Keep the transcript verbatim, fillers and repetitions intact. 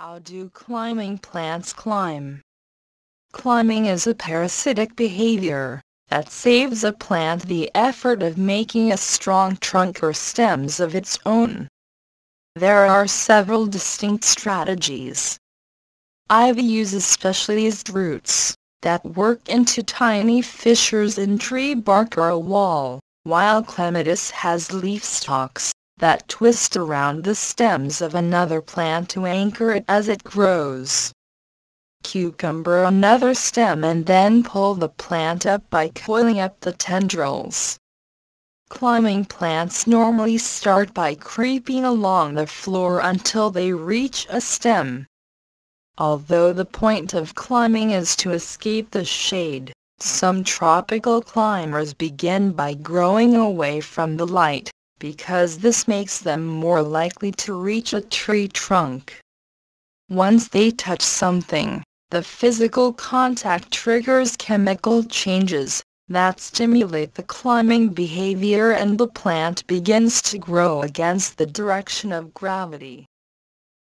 How do climbing plants climb? Climbing is a parasitic behavior that saves a plant the effort of making a strong trunk or stems of its own. There are several distinct strategies. Ivy uses specialized roots that work into tiny fissures in tree bark or a wall, while clematis has leaf stalks that twist around the stems of another plant to anchor it as it grows. Cucumber another stem and then pull the plant up by coiling up the tendrils. Climbing plants normally start by creeping along the floor until they reach a stem. Although the point of climbing is to escape the shade, some tropical climbers begin by growing away from the light, because this makes them more likely to reach a tree trunk. Once they touch something, the physical contact triggers chemical changes that stimulate the climbing behavior and the plant begins to grow against the direction of gravity.